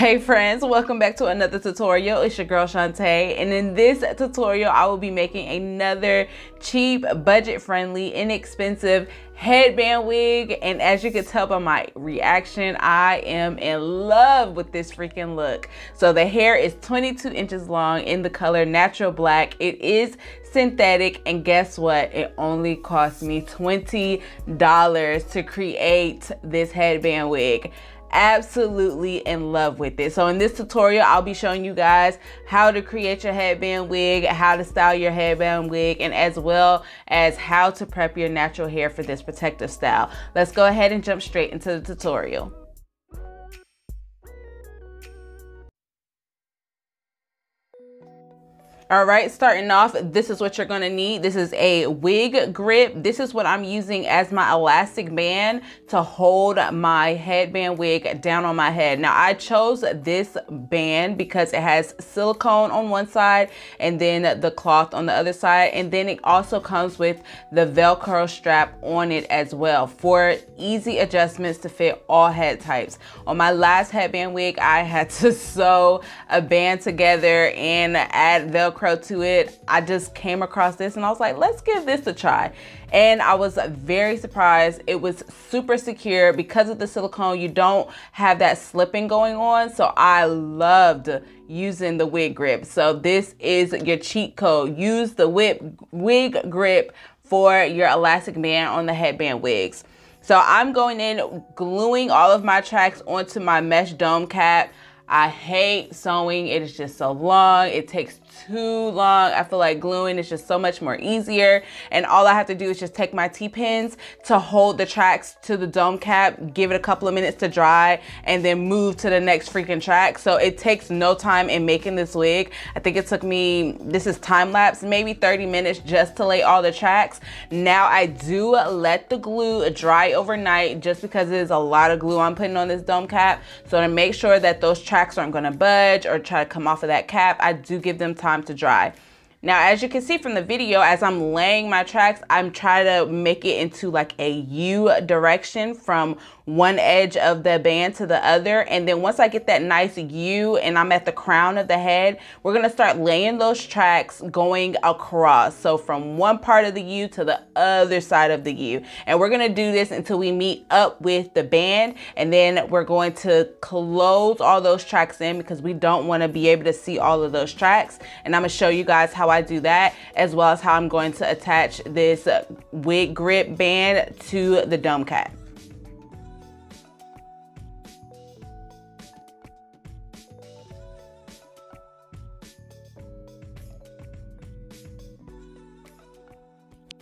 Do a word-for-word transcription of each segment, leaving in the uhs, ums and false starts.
Hey friends, welcome back to another tutorial. It's your girl Shantae, and in this tutorial I will be making another cheap, budget friendly, inexpensive headband wig, and as you could tell by my reaction, I am in love with this freaking look. So the hair is twenty-two inches long in the color natural black. It is synthetic, and guess what? It only cost me twenty dollars to create this headband wig. Absolutely in love with it. So in this tutorial I'll be showing you guys how to create your headband wig, how to style your headband wig, and as well as how to prep your natural hair for this protective style. Let's go ahead and jump straight into the tutorial. All right, starting off, this is what you're gonna need. This is a wig grip. This is what I'm using as my elastic band to hold my headband wig down on my head. Now, I chose this band because it has silicone on one side and then the cloth on the other side. And then it also comes with the Velcro strap on it as well for easy adjustments to fit all head types. On my last headband wig, I had to sew a band together and add Velcro to it. I just came across this and I was like, let's give this a try. And I was very surprised. It was super secure because of the silicone. You don't have that slipping going on. So I loved using the wig grip. So this is your cheat code. Use the whip wig grip for your elastic band on the headband wigs. So I'm going in, gluing all of my tracks onto my mesh dome cap. I hate sewing, it is just so long, it takes too long. I feel like gluing is just so much more easier, and all I have to do is just take my T-pins to hold the tracks to the dome cap, give it a couple of minutes to dry, and then move to the next freaking track. So it takes no time in making this wig. I think it took me, this is time-lapse, maybe thirty minutes just to lay all the tracks. Now I do let the glue dry overnight just because there's a lot of glue I'm putting on this dome cap. So to make sure that those tracks aren't going to budge or try to come off of that cap, I do give them time to dry. Now, as you can see from the video, as I'm laying my tracks, I'm trying to make it into like a U direction from one edge of the band to the other. And then once I get that nice U and I'm at the crown of the head, we're gonna start laying those tracks going across. So from one part of the U to the other side of the U. And we're gonna do this until we meet up with the band. And then we're going to close all those tracks in because we don't wanna be able to see all of those tracks. And I'm gonna show you guys how I do that, as well as how I'm going to attach this wig grip band to the dome cap.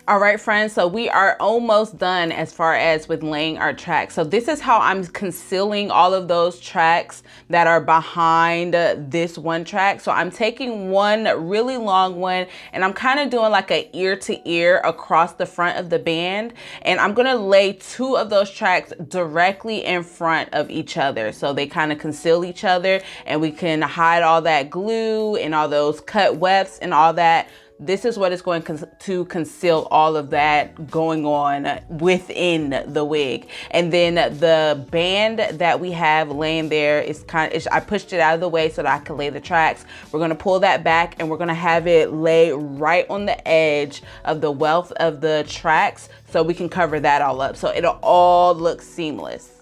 All right, friends, so we are almost done as far as with laying our tracks. So this is how I'm concealing all of those tracks that are behind this one track. So I'm taking one really long one and I'm kind of doing like a ear to ear across the front of the band. And I'm gonna lay two of those tracks directly in front of each other. So they kind of conceal each other and we can hide all that glue and all those cut wefts and all that. This is what is going to conceal all of that going on within the wig. And then the band that we have laying there is kind of, I pushed it out of the way so that I could lay the tracks. We're gonna pull that back and we're gonna have it lay right on the edge of the wealth of the tracks so we can cover that all up. So it'll all look seamless.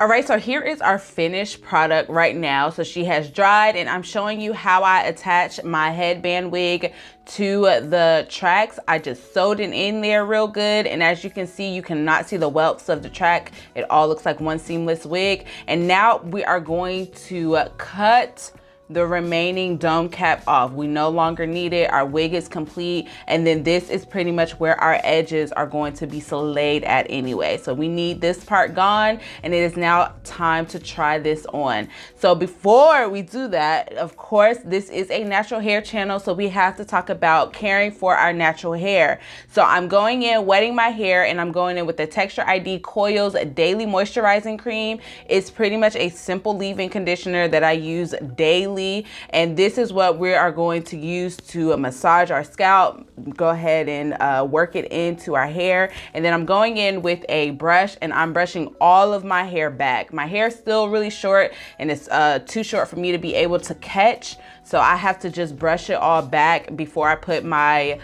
All right, so here is our finished product right now. So she has dried and I'm showing you how I attach my headband wig to the tracks. I just sewed it in there real good. And as you can see, you cannot see the whelps of the track. It all looks like one seamless wig. And now we are going to cut the remaining dome cap off. We no longer need it. Our wig is complete. And then this is pretty much where our edges are going to be slayed at anyway. So we need this part gone, and it is now time to try this on. So before we do that, of course, this is a natural hair channel. So we have to talk about caring for our natural hair. So I'm going in, wetting my hair, and I'm going in with the Texture I D Coils Daily Moisturizing Cream. It's pretty much a simple leave-in conditioner that I use daily. And this is what we are going to use to massage our scalp. Go ahead and uh, work it into our hair. And then I'm going in with a brush, and I'm brushing all of my hair back. My hair is still really short, and it's uh, too short for me to be able to catch. So I have to just brush it all back before I put my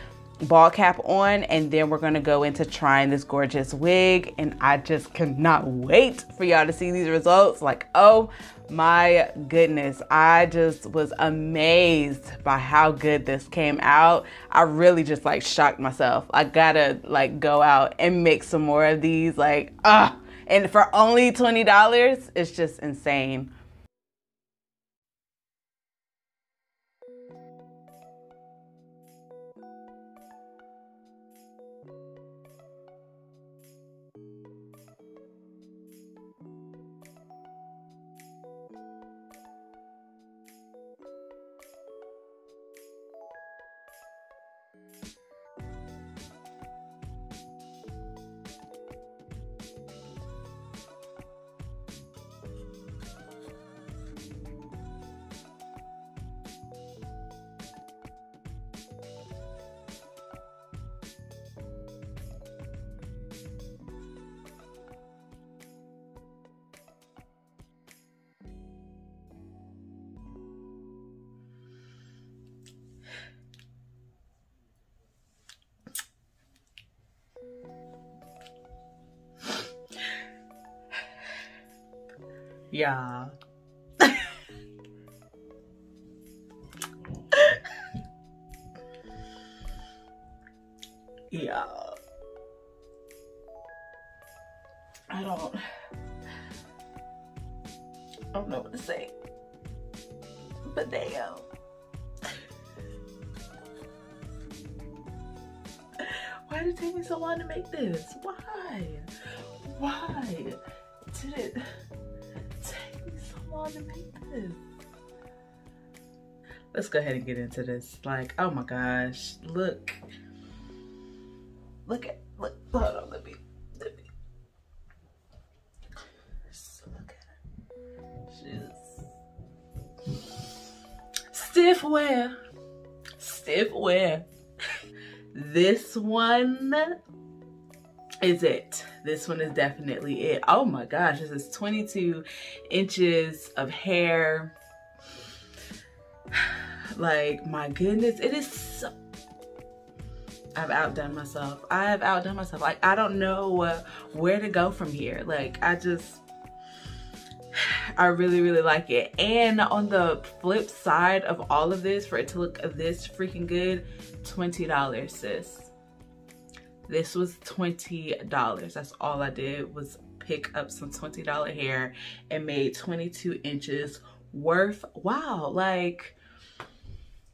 ball cap on, and then we're gonna go into trying this gorgeous wig. And I just cannot wait for y'all to see these results. Like, oh my goodness, I just was amazed by how good this came out. I really just like shocked myself. I gotta like go out and make some more of these, like ah, and for only twenty dollars, it's just insane. Yeah. Yeah. I don't, I don't know what to say, but damn. Why did it take me so long to make this? Why? Why did it? To make this. Let's go ahead and get into this. Like, oh my gosh, look, look at, look, hold on, let me, let me, just look at her. She's stiff wear, stiff wear. This one is it. This one is definitely it. Oh my gosh, this is twenty-two inches of hair. Like, my goodness, it is so... I've outdone myself. I have outdone myself. Like, I don't know uh, where to go from here. Like, I just, I really, really like it. And on the flip side of all of this, for it to look this freaking good, twenty dollars, sis. This was twenty dollars. That's all I did was pick up some twenty dollar hair and made twenty-two inches worth. Wow, like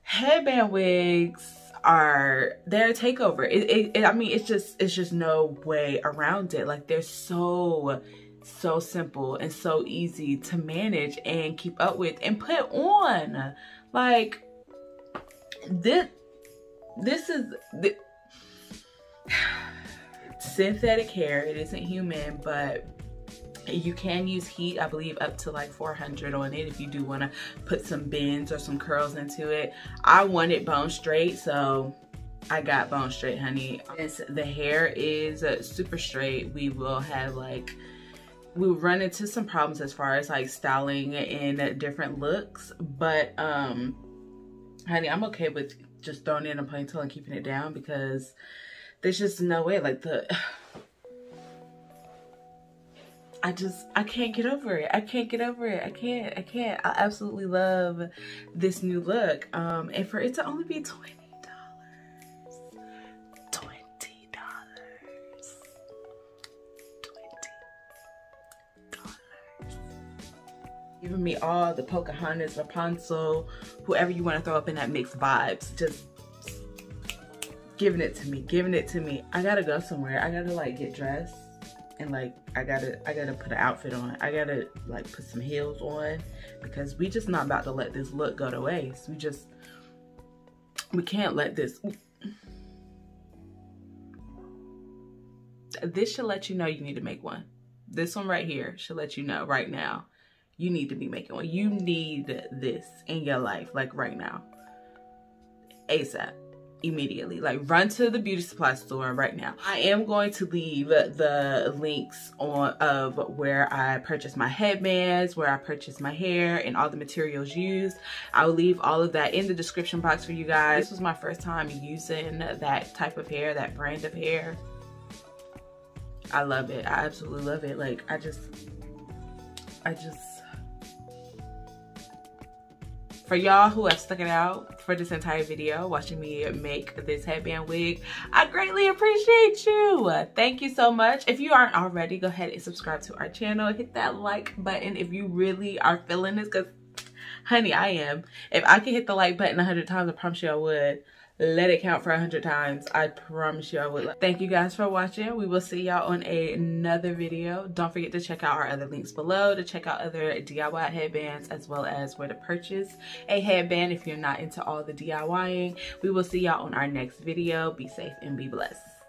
headband wigs are their takeover. It, it, it, I mean, it's just, it's just no way around it. Like they're so, so simple and so easy to manage and keep up with and put on. Like this, this is the, synthetic hair. It isn't human, but you can use heat, I believe, up to like four hundred on it if you do want to put some bends or some curls into it. I wanted bone straight, so I got bone straight, honey. Since the hair is uh, super straight, we will have like we will run into some problems as far as like styling in different looks, but um honey, I'm okay with just throwing in a ponytail and keeping it down, because there's just no way. Like the, I just, I can't get over it. I can't get over it. I can't, I can't. I absolutely love this new look. Um, and for it to only be twenty dollars, twenty dollars, twenty dollars. giving me all the Pocahontas, Rapunzel, whoever you want to throw up in that mix vibes. Just giving it to me, giving it to me. I gotta go somewhere. I gotta like get dressed and like I gotta I gotta put an outfit on. I gotta like put some heels on because we just not about to let this look go to waste. We just we can't let this. This should let you know you need to make one. This one right here should let you know right now you need to be making one. You need this in your life, like right now, ASAP. Immediately, like run to the beauty supply store right now. I am going to leave the links on of where I purchased my headbands, where I purchased my hair, and all the materials used. I'll leave all of that in the description box for you guys. This was my first time using that type of hair, that brand of hair. I love it. I absolutely love it. Like I just, I just. For y'all who have stuck it out for this entire video, watching me make this headband wig, I greatly appreciate you. Thank you so much. If you aren't already, go ahead and subscribe to our channel. Hit that like button if you really are feeling this, because, honey, I am. If I could hit the like button a hundred times, I promise you I would. Let it count for a hundred times. I promise you I would. Thank you guys for watching. We will see y'all on a, another video. Don't forget to check out our other links below to check out other D I Y headbands as well as where to purchase a headband if you're not into all the DIYing. We will see y'all on our next video. Be safe and be blessed.